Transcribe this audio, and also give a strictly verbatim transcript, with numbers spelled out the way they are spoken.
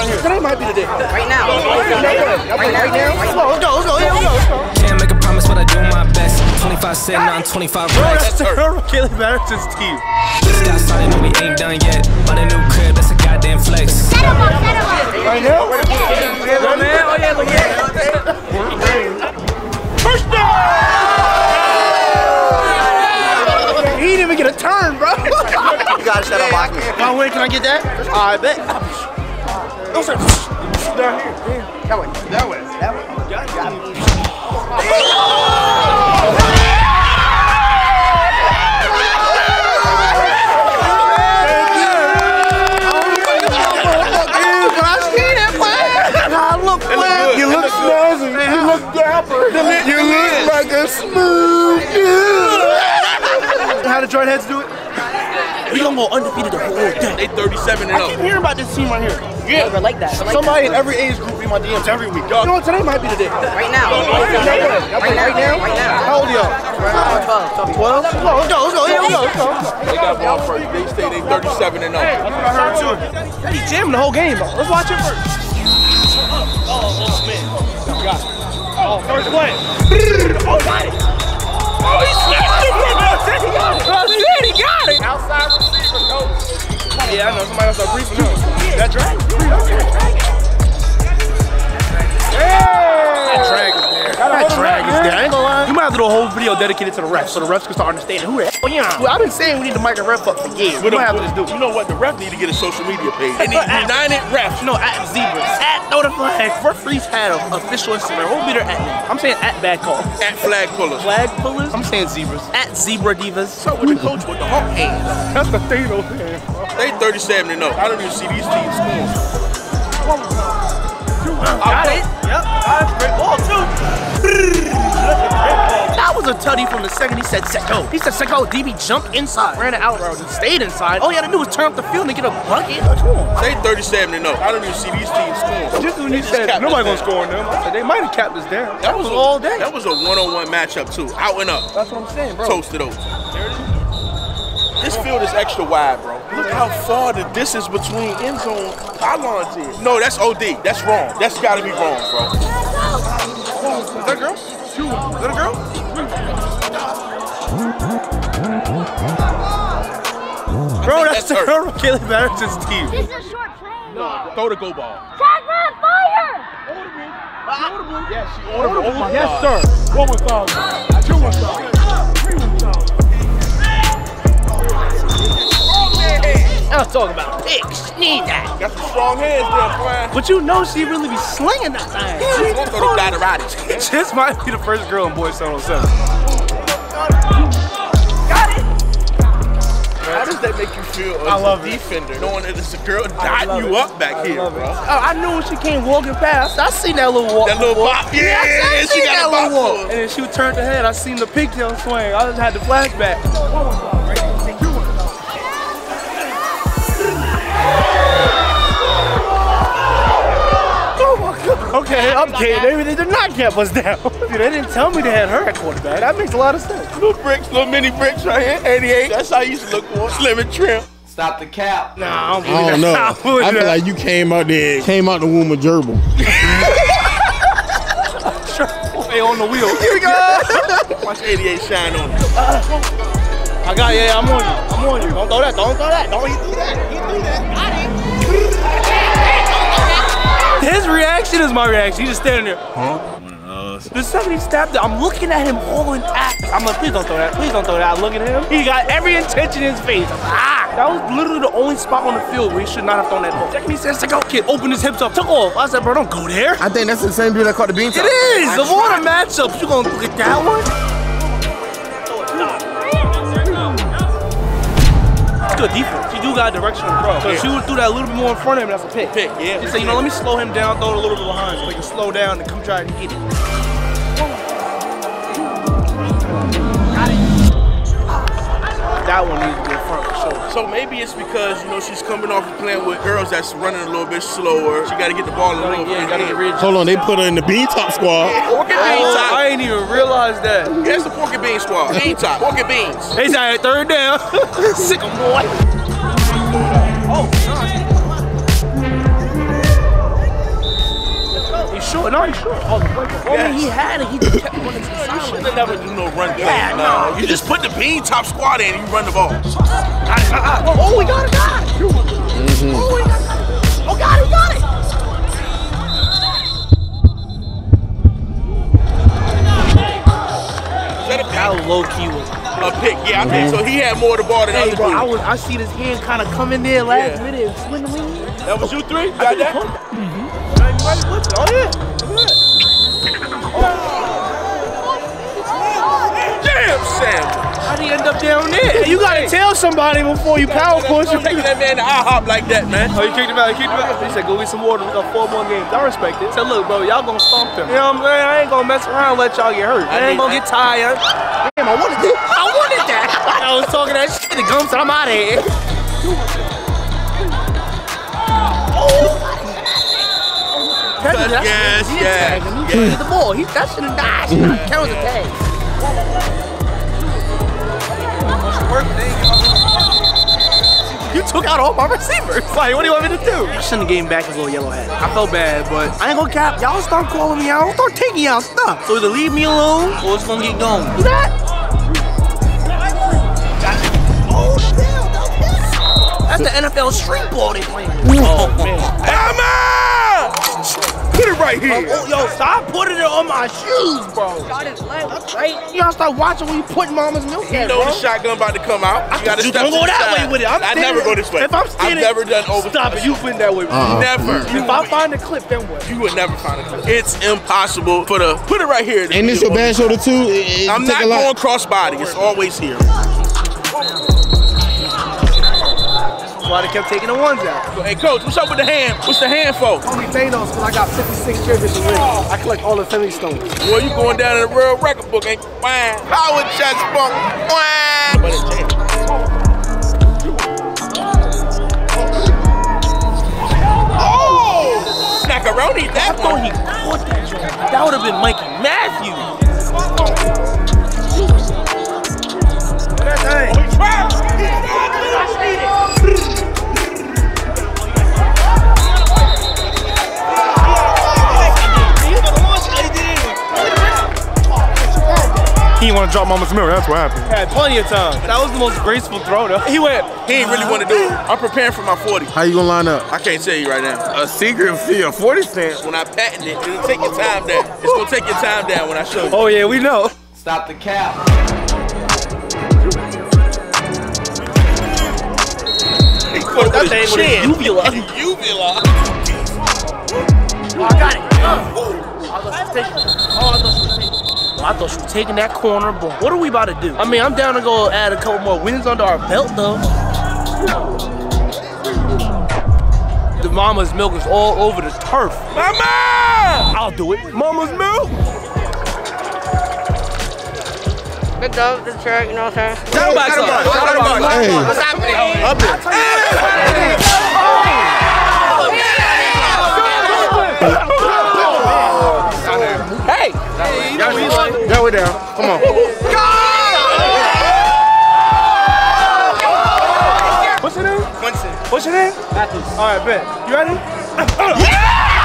right here. Today might be the day. Right now. Right now. Let's go. Let's go. Let's go. Can't make a promise, but I do my best. twenty-five said non twenty-five racks. That's her. Kayleigh Harrison's team. Just got started, but we ain't done yet. On a new crib, that's a goddamn flex. Set him up. Set him up. Right now. Oh man. Oh yeah. Look at it. First down. He didn't even get a turn, bro. You gotta shut up, Lock. My way, can I get that? I bet. No, sir. Down here. That way. That way. That way. Got me. Can I see that player? Nah, look, player. You look snazzy. You look dapper. You look like a smooth dude. How did joint heads do it? We gonna go undefeated the whole thing. They thirty-seven and up. I keep hearing about this team right here. Yeah, I like that. I like Somebody that. in every age group in my D Ms every week. You know what? Today might be the day. Right now. Right now. Right now. Right now. How old are y'all? twelve. twelve. Let's go. Let's go. Let's go. They got ball first. They say they thirty-seven and up. That's what I heard too. Yeah, he jammed the whole game. Though. Let's watch it first. Oh, oh man. Got it. Oh, first play. Oh, got it. Oh, he smashed it. He got it. Oh, shit, he got it. Outside receiver, coach. Yeah, I know. Somebody else start briefing him. That drag? Yeah! That drag is there. That drag is there. I ain't gonna lie. You might have to do a whole video dedicated to the refs so the refs can start understanding who the hell you are. I've been saying we need to mic a ref up for years. We don't have to just do it. You know what? The refs need to get a social media page. They need United Refs. No, at Zebras. At Throw the Flag. Referees had an official Instagram. We'll be there at me. I'm saying at Bad Call. At Flag Pullers. Flag Pullers? I'm saying Zebras. At Zebra Divas. So with the coach with the hawk hand. That's the thing though, man. They thirty-seven and up. I don't even see these teams scoring. Got it. Yep. That's great ball too. That was a tutty from the second he said Seko. He said Seko, D B jumped inside, ran an out route, and stayed inside. All he had to do was turn up the field and get a bucket. They thirty-seven and up. I don't even see these teams scoring. Just when he said nobody gonna score on them, I said they might have capped us down. That was all day. That was a one-on-one matchup too. Out and up. That's what I'm saying, bro. Toasted over. There it is. This field is extra wide, bro. Look how far the distance between end zone pylons is. No, that's O D. That's wrong. That's gotta be wrong, bro. Is that a girl? Is that a girl? Bro, that's, that's the girl from Kayleigh Harrison's team. This is a short play. No, throw the go ball. Tagline fire! Audible. Audible. Yeah, she audible. Oh my yes, God. Sir. One with all. Two with all. I was talking about picks. Need that. Got some strong hands there, Brian. But you know she really be slinging that thing. She's going to throw the Dotterati. This might be the first girl in Boys seven oh seven. Got it. How does that make you feel as I love a defender, it. knowing that it's a girl dotting you it. up back I here, bro? Oh, I knew when she came walking past. I seen that little walk. That little bop. Yeah, yeah, yeah, I seen she got that little walk. walk. And then she turned her head. I seen the pigtail swing. I just had the flashback. Okay, I'm kidding. They did not cap us down. Dude, they didn't tell me they had her at quarterback. That makes a lot of sense. Little bricks, little mini bricks right here, eighty-eight. That's how you used to look for slim and trim. Stop the cap. Nah, I don't, I don't know. I, I feel like you came out there, came out the womb with gerbil. They on the wheel. Here we go. Watch eighty-eight shine on you. Uh, I got, yeah, I'm on you. I'm on you. Don't throw that. Don't throw that. Don't you do that. You do that. Got it. His reaction is my reaction. He's just standing there. Huh? The seventy stabbed it. I'm looking at him all in act. I'm like, please don't throw that. Please don't throw that. I look at him. He got every intention in his face. Ah! That was literally the only spot on the field where he should not have thrown that ball. Second he said, check out, kid. Opened his hips up. Took off. I said, bro, don't go there. I think that's the same dude that caught the beans. It is. I of all the matchups, you gonna get that one? Do a defense. You got directional throw. So yeah. She would do that a little bit more in front of him, that's a pick. Pick, yeah. She said, you know, let me slow him down, throw it a little bit behind so he can slow down and come try and get it. Got it. That one needs to be in front for sure. So maybe it's because, you know, she's coming off and playing with girls that's running a little bit slower. She got to get the ball a little bit. Yeah, Hold on, they put her in the bean top squad. Yeah, pork and bean oh, top. I ain't even realized that. Yeah, that's the pork and bean squad. Bean top, pork and beans. They said third down. Sick of boy. Oh, nice. short. No, he short. Oh, the moment yes. he had it, he just kept running to the side. You shouldn't never do no run play. Yeah, no. no. You just put the bean top squad in and you run the ball. Oh, we got it, got it. Mm-hmm. Oh, we got it. Oh, God, we got it. How low-key was it? A pick, yeah, I mm-hmm. think so. He had more of the ball than hey, other bro, I was. I see this hand kind of come in there last yeah. minute and swing the lead. That was you three? Got that? Mm-hmm. Oh, yeah. Oh. Damn, Sam. How'd he end up down there? You got to tell somebody before you power push. You taking that man to I hop like that, man. Oh, you kicked him out. You kicked him out. He said, go get some water. We got four more games. I respect it. He said, look, bro, y'all going to stomp him. You know what I'm saying? I ain't going to mess around and let y'all get hurt. I ain't going to get tired. Damn, I wanted that. I wanted that. I was talking that shit to Gumps. I'm out of here. Oh. That's yes, he yes, yes. He yes. the ball. He, that should have died. She not counting the tag. You took out all my receivers. Like, what do you want me to do? I shouldn't have gave him back his little yellow hat. I felt bad, but I ain't gonna cap. Y'all start calling me out. Start taking out stuff. So either leave me alone or it's gonna get going. Who's that? Oh, damn. That's the N F L street ball they playing. Oh, man. Emma! Put it right here. Oh, oh, yo, stop putting it on my shoes, bro. Y'all just left, right? Y'all start watching when you put mama's milk in, You know bro. the shotgun about to come out. You I gotta you step don't go that side. way with it. I'm I never go this way. If I'm standing, I've never done over. Stop it. You've been that way. Uh-huh. Never. If I find a clip, then what? You would never find a clip. It's impossible for the. Put it right here. And this your bad shoulder too. It, it I'm not going crossbody. It's always here. Why they kept taking the ones out. Hey, coach, what's up with the hand? What's the hand for? Only Thanos, because I got fifty-six treasures to win. I collect all the Philly stones. Boy, you going down in the real record book, ain't you? Wham! Power shots, bump! Wham! But it's it. Oh! Macaroni, that one he caught that joint. That would have been Mikey Matthews. That's right. Oh, he trapped! I need it! He didn't want to drop mama's mirror, that's what happened. Had plenty of time. That was the most graceful throw, though. He went, he didn't really want to do it. I'm preparing for my forty. How you gonna line up? I can't tell you right now. A secret for a forty stance. When I patent it, it'll take your time down. It's gonna take your time down when I show you. Oh yeah, we know. Stop the cap. He caught that thing with his uvula. Uvula. Oh, I got it. Oh, I lost the tape. I thought she was taking that corner, but what are we about to do? I mean, I'm down to go add a couple more wins under our belt, though. The mama's milk is all over the turf. Mama! I'll do it. Mama's milk! Good dog, good truck, you know what I'm saying? Shout out to Mike. Shout out to Mike. What's happening? Up here. Oh! Hey! Hey, you know we like it. That way down. Come on. Go! What's your name? Winston. What's your name? Matthews. All right, bet. You ready? Yeah!